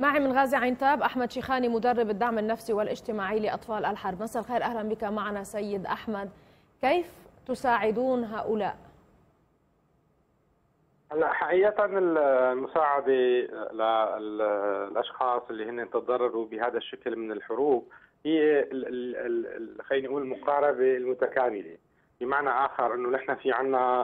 معي من غازي عنتاب احمد شيخاني، مدرب الدعم النفسي والاجتماعي لاطفال الحرب. مساء الخير، اهلا بك معنا سيد احمد. كيف تساعدون هؤلاء؟ هلا حقيقة المساعدة للاشخاص اللي هن تضرروا بهذا الشكل من الحروب هي خلينا نقول المقاربة المتكاملة. بمعنى اخر انه نحن في عندنا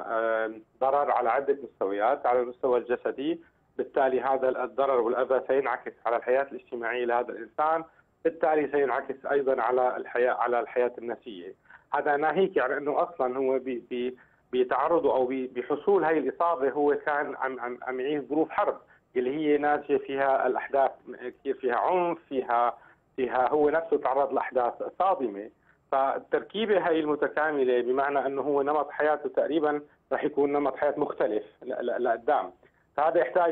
ضرر على عدة مستويات، على المستوى الجسدي، بالتالي هذا الضرر والأذى سينعكس على الحياة الاجتماعية لهذا الإنسان، بالتالي سينعكس أيضا على الحياة النفسية. هذا ناهيك يعني أنه أصلا هو بتعرضه أو بحصول هاي الإصابة هو كان عم يعيش ظروف حرب اللي هي ناتجة فيها الأحداث كثير، فيها عنف، فيها هو نفسه تعرض لأحداث صادمة. فالتركيبة هاي المتكاملة بمعنى أنه هو نمط حياته تقريبا رح يكون نمط حياة مختلف لقدام. هذا يحتاج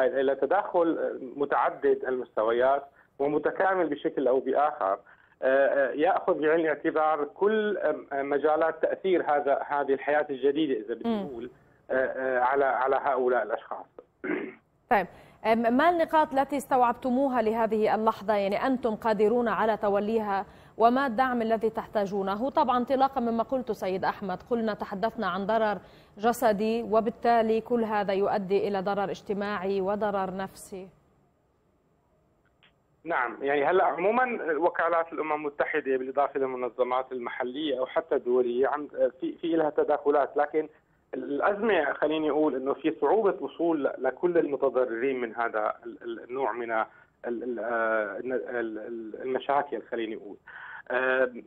الى تدخل متعدد المستويات ومتكامل بشكل او باخر، ياخذ بعين الاعتبار كل مجالات تاثير هذه الحياه الجديده اذا بنقول على هؤلاء الاشخاص. طيب، ما النقاط التي استوعبتموها لهذه اللحظه يعني انتم قادرون على توليها، وما الدعم الذي تحتاجونه؟ طبعا انطلاقا مما قلت سيد احمد، قلنا تحدثنا عن ضرر جسدي وبالتالي كل هذا يؤدي الى ضرر اجتماعي وضرر نفسي. نعم، يعني هلا عموما وكالات الامم المتحده بالاضافه للمنظمات المحليه او حتى الدوليه عم في لها تداخلات، لكن الازمه خليني اقول انه في صعوبه وصول لكل المتضررين من هذا النوع من المشاكل خليني اقول،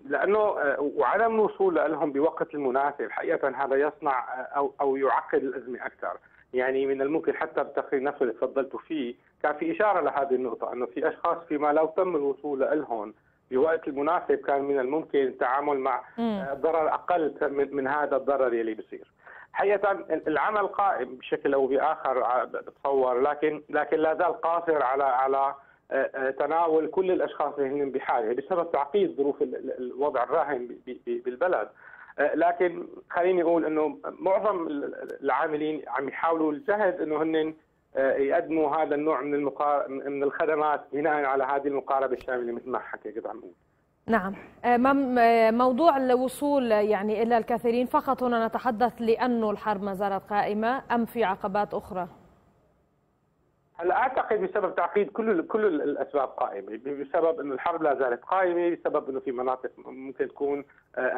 لانه وعدم الوصول لهم بوقت المناسب حقيقه هذا يصنع او يعقد الازمه اكثر. يعني من الممكن حتى بالتقرير نفسه اللي تفضلتوا فيه كان في اشاره لهذه النقطه انه في اشخاص فيما لو تم الوصول لهم بوقت المناسب كان من الممكن التعامل مع ضرر اقل من هذا الضرر اللي بيصير. حقيقة العمل قائم بشكل او باخر بتصور، لكن لا زال قاصر على تناول كل الاشخاص اللي هم بحاجه بسبب تعقيد ظروف الوضع الراهن بالبلد. لكن خليني اقول انه معظم العاملين عم يحاولوا الجهد انه هن يقدموا هذا النوع من الخدمات بناء على هذه المقاربه الشامله مثل ما حكيت عم بقول. نعم، موضوع الوصول يعني إلى الكثيرين فقط هنا نتحدث لأنه الحرب ما زالت قائمة أم في عقبات أخرى؟ هلا أعتقد بسبب تعقيد كل الأسباب قائمة، بسبب أنه الحرب لا زالت قائمة، بسبب أنه في مناطق ممكن تكون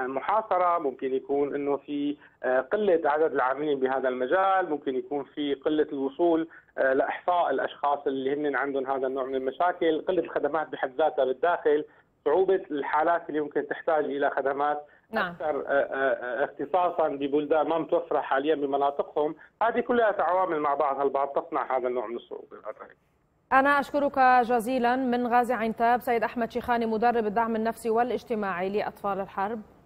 محاصرة، ممكن يكون أنه في قلة عدد العاملين بهذا المجال، ممكن يكون في قلة الوصول لإحصاء الأشخاص اللي هن عندهم هذا النوع من المشاكل، قلة الخدمات بحد ذاتها بالداخل، صعوبة الحالات اللي ممكن تحتاج إلى خدمات أكثر اختصاصا ببلدان ما متوفرة حاليا بمناطقهم. هذه كلها تعوامل مع بعضها البعض تصنع هذا النوع من الصعوبة. أنا أشكرك جزيلا. من غازي عنتاب سيد أحمد شيخاني، مدرب الدعم النفسي والاجتماعي لأطفال الحرب.